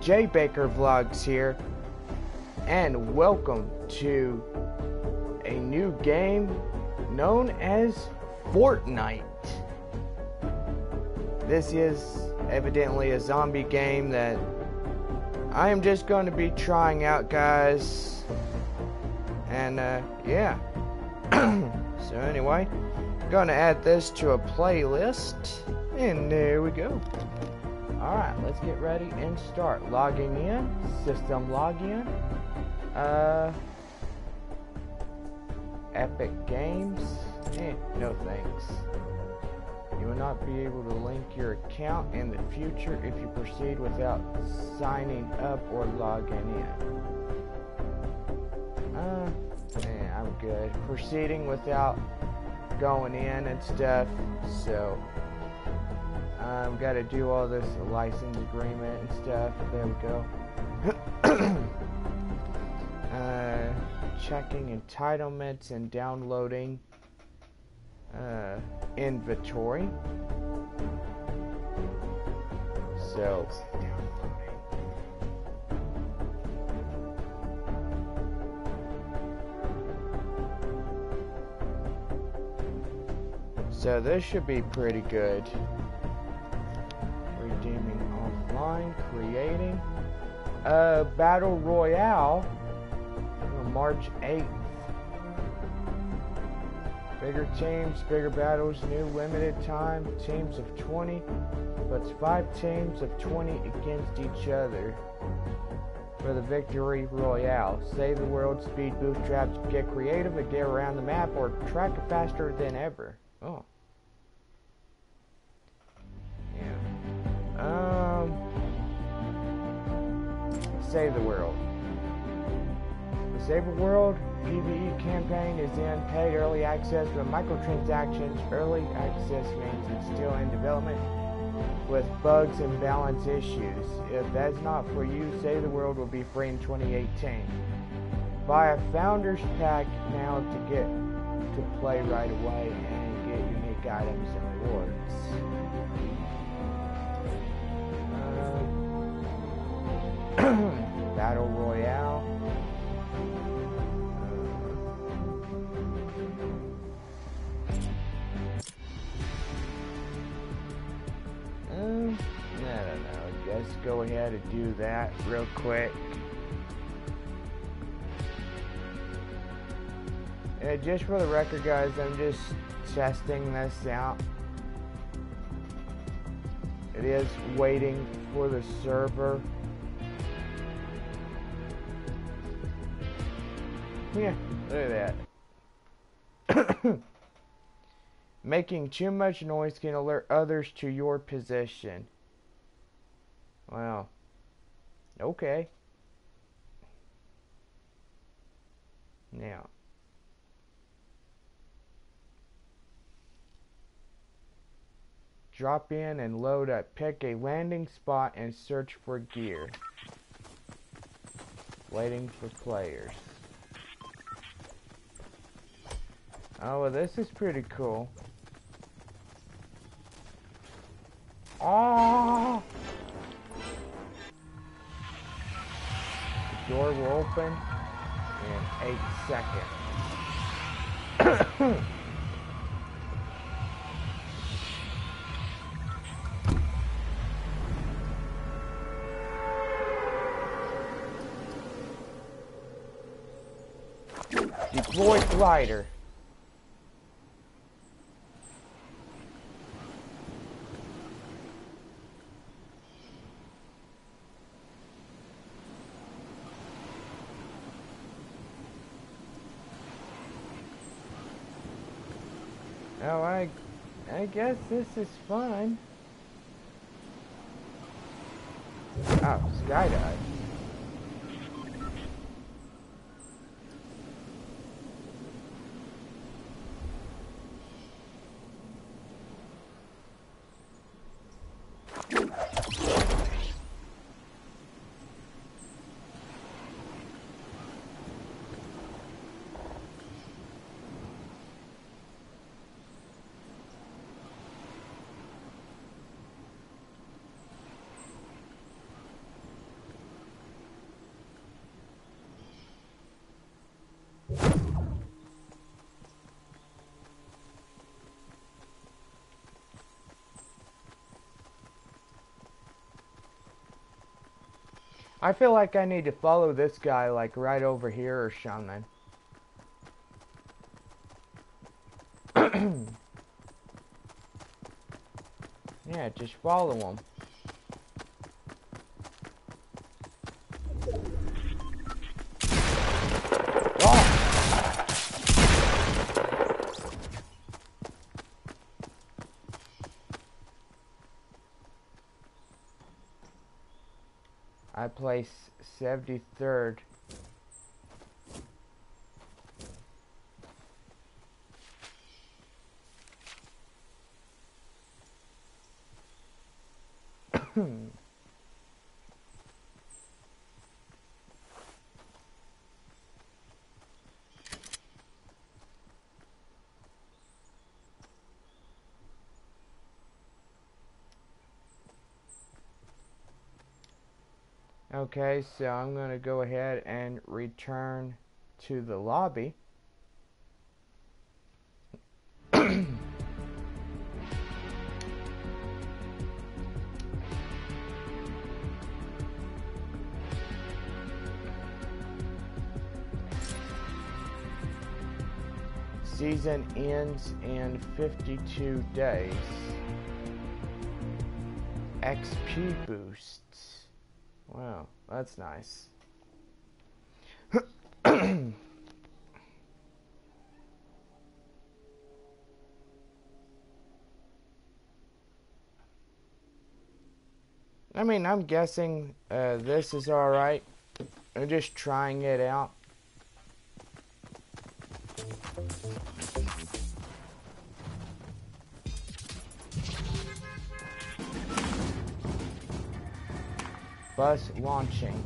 Jay Baker Vlogs here, and welcome to a new game known as Fortnite. This is evidently a zombie game that I am just going to be trying out, guys, and yeah. So anyway, I'm going to add this to a playlist, and there we go. Alright, let's get ready and start. Logging in. System login. Epic Games. No thanks. You will not be able to link your account in the future if you proceed without signing up or logging in. I'm good. Proceeding without going in and stuff, so... I've got to do all this license agreement and stuff. There we go. Checking entitlements and downloading inventory. So, this should be pretty good. Redeeming offline, creating a battle royale on March 8th. Bigger teams, bigger battles, new limited time, teams of 20, but it's 5 teams of 20 against each other for the victory royale. Save the world, speed bootstraps, get creative, and get around the map, or track it faster than ever. Oh. Save the world. The Save the World PvE campaign is in paid early access with microtransactions. Early access means it's still in development with bugs and balance issues. If that's not for you, Save the World will be free in 2018. Buy a Founders Pack now to get to play right away and get unique items and rewards. Battle Royale. I guess go ahead and do that real quick. And just for the record, guys, I'm just testing this out. It is waiting for the server. Yeah, look at that. Making too much noise can alert others to your position. Wow. Okay. Now. Drop in and load up. Pick a landing spot and search for gear. Waiting for players. Oh, well, this is pretty cool. Oh! The door will open in 8 seconds. Deploy glider. Oh, I guess this is fun. Oh, skydive. I feel like I need to follow this guy, like, right over here or something. Yeah, just follow him. I place 73rd. Okay, so I'm going to go ahead and return to the lobby. Season ends in 52 days. XP boosts. Wow, that's nice. I mean, I'm guessing this is alright. I'm just trying it out. Bus launching.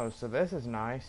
Oh, so this is nice.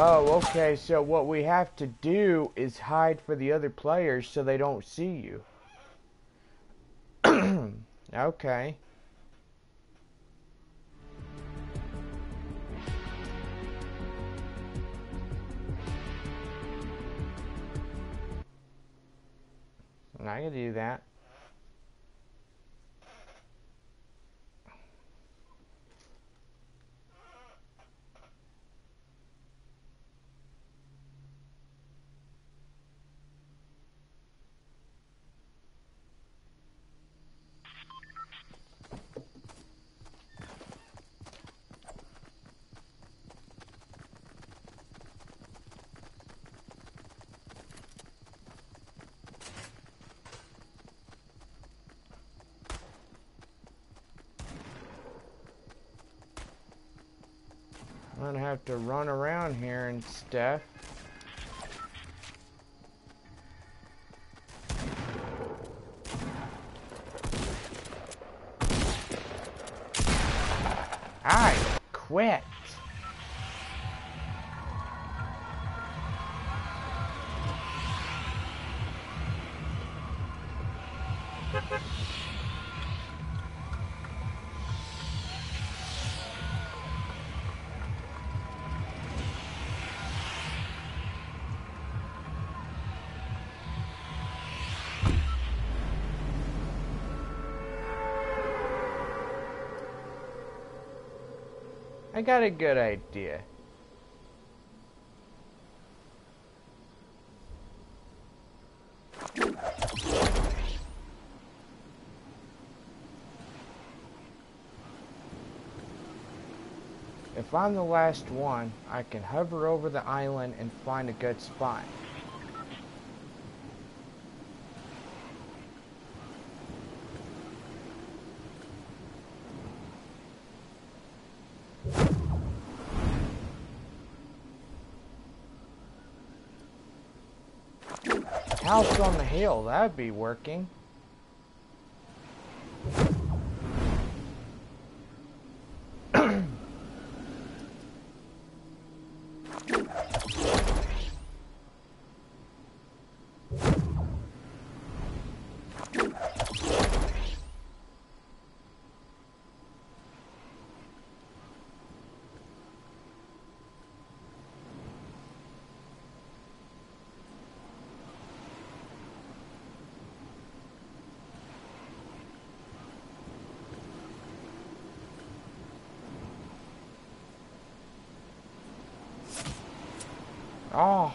Oh, okay, so what we have to do is hide for the other players so they don't see you. Okay. I'm not gonna do that. have to run around here and stuff. I quit. I got a good idea. If I'm the last one, I can hover over the island and find a good spot. House on the hill, that'd be working. Oh.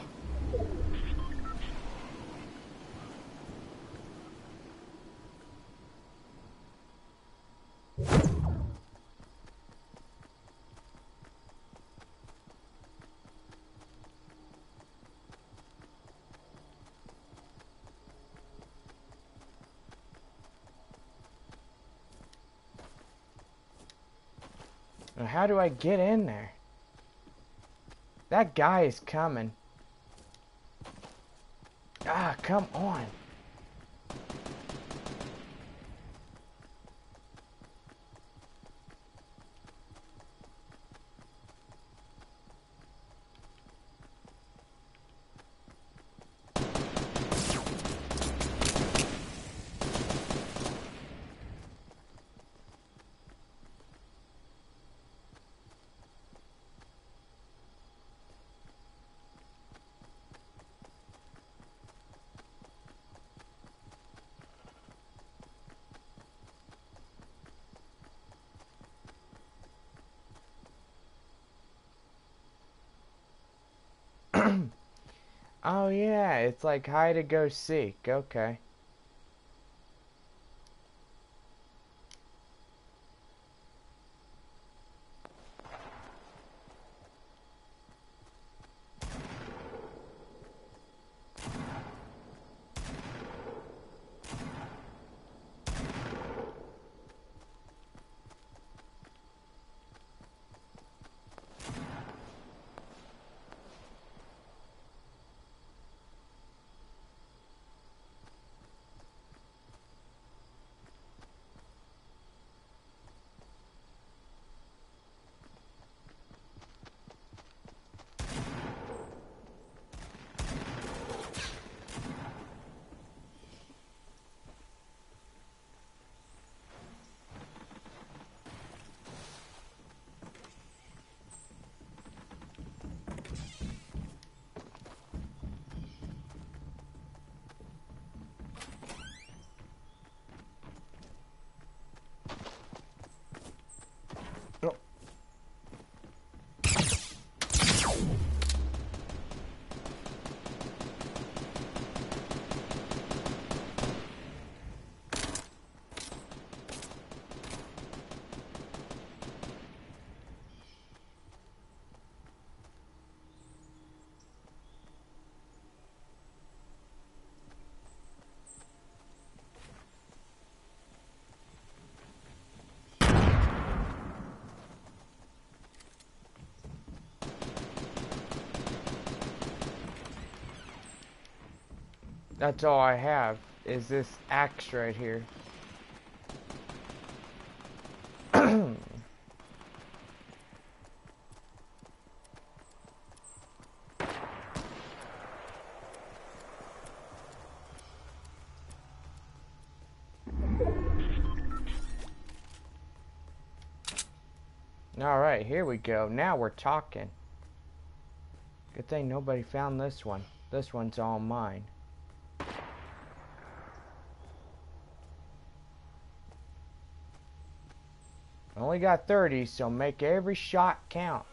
Now how do I get in there? That guy is coming. Ah, come on. Oh yeah, it's like hide and go seek, okay. That's all I have, is this axe right here. Alright, here we go. Now we're talking. Good thing nobody found this one. This one's all mine. Only got 30, so make every shot count.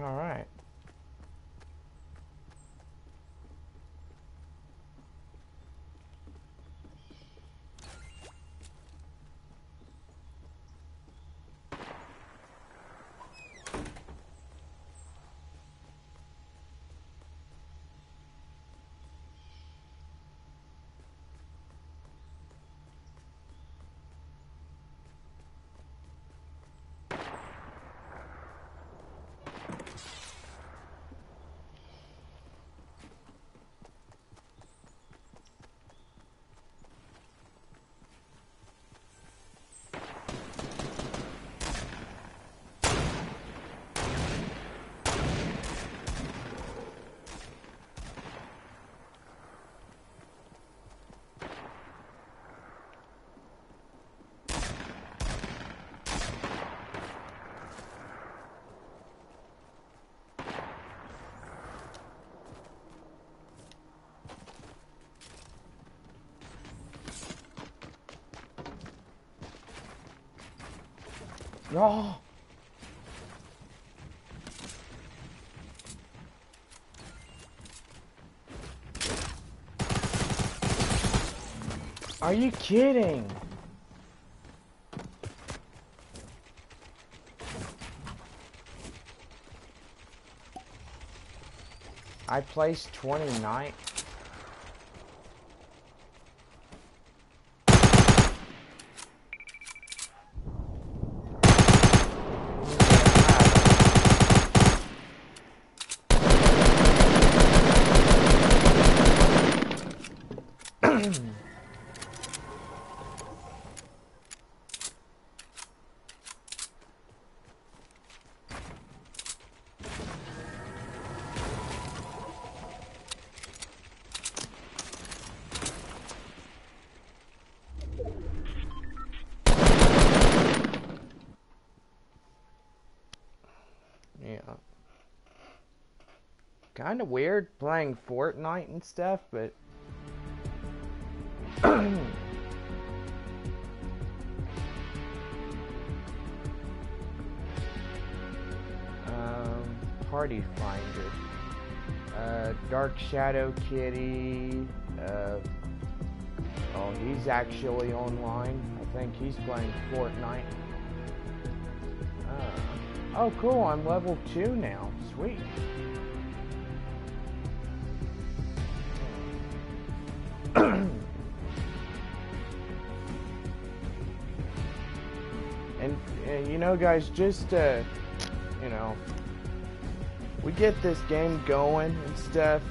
All right. No. Are you kidding? I placed 29. Kind of weird playing Fortnite and stuff, but Party Finder, Dark Shadow Kitty, oh, he's actually online. I think he's playing Fortnite. Oh cool, I'm level 2 now, sweet. And you know guys, just you know, we get this game going and stuff.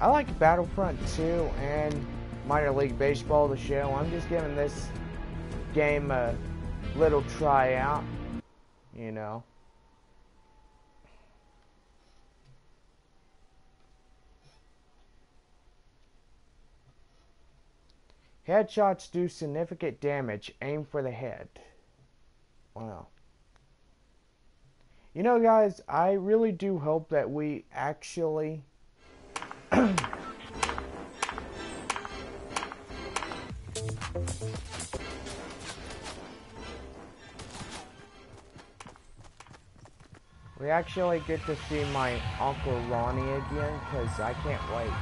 I like Battlefront 2 and Minor League Baseball, the show. I'm just giving this game a little tryout, you know. Headshots do significant damage. Aim for the head. Wow. You know, guys, I really do hope that we actually... We actually get to see my Uncle Ronnie again, because I can't wait.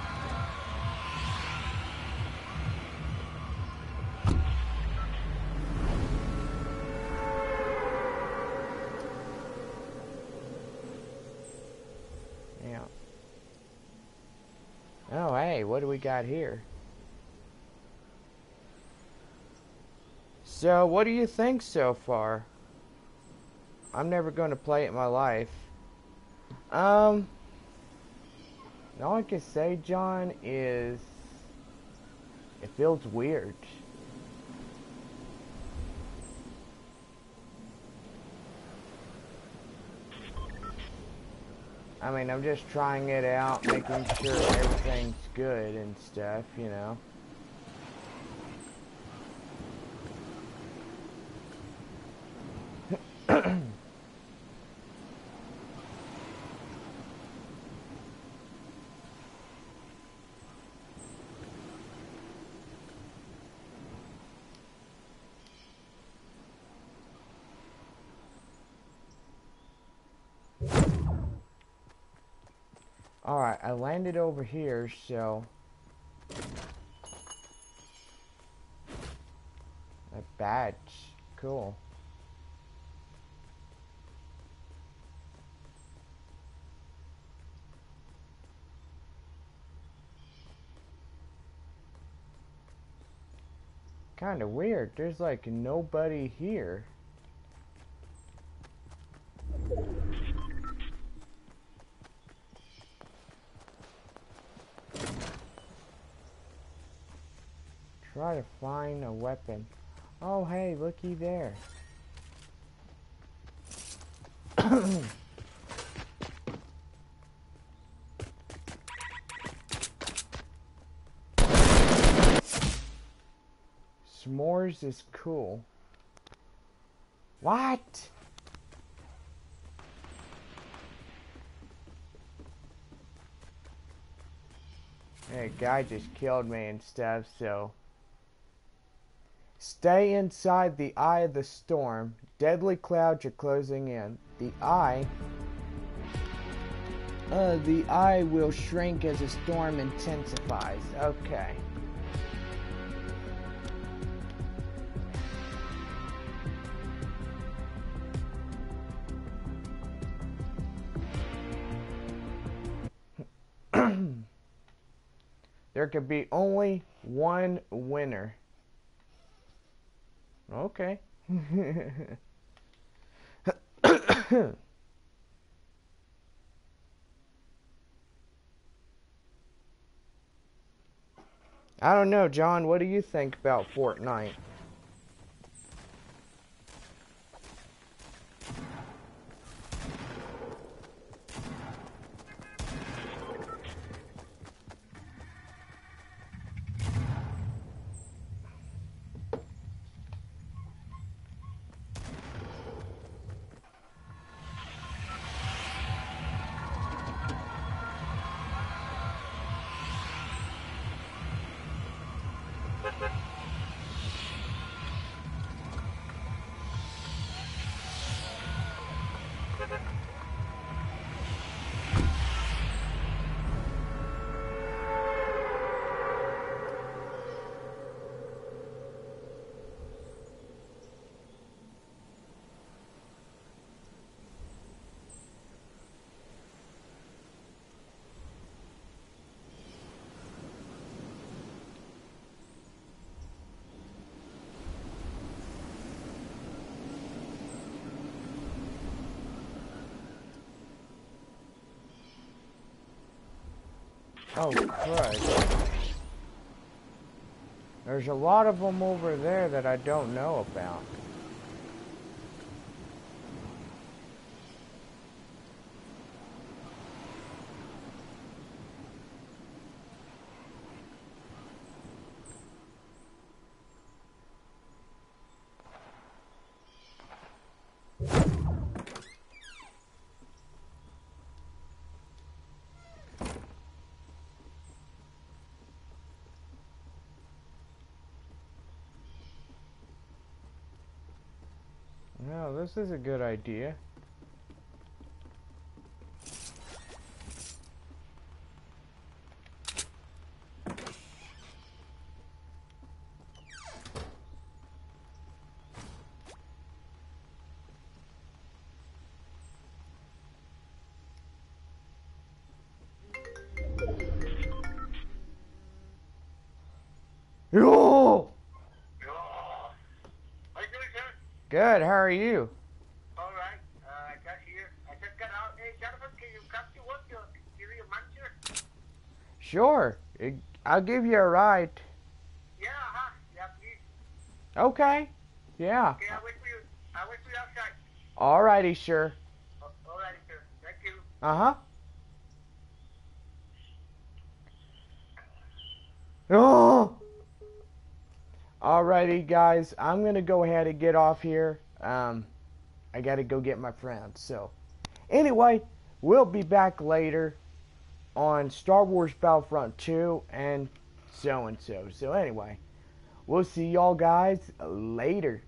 Yeah. Oh, hey, what do we got here? So, what do you think so far? I'm never going to play it in my life. All I can say, John, is it feels weird. I mean, I'm just trying it out, making sure everything's good and stuff, you know. Alright, I landed over here, so a badge, cool. Kinda weird, there's like nobody here. Try to find a weapon. Oh, hey, looky there. S'mores is cool. What? Hey, guy just killed me and stuff, so. Stay inside the eye of the storm. Deadly clouds are closing in. The eye will shrink as the storm intensifies. Okay. There could be only one winner. Okay. I don't know, John, what do you think about Fortnite? Oh, crud. There's a lot of them over there that I don't know about. No, this is a good idea. Yo! How you doing, sir? Good, how are you? Alright, I got here. I just got out. Hey, Jonathan, can you come to work to give you a muncher? Sure. I'll give you a ride. Yeah, huh? Yeah, please. Okay. Yeah. Okay, I'll wait for you outside. Alrighty, sure. Alrighty, sir. Thank you. Uh-huh. Oh! Alrighty, guys. I'm going to go ahead and get off here. I got to go get my friend. So, anyway, we'll be back later on Star Wars Battlefront 2 and so. So anyway, we'll see y'all guys later.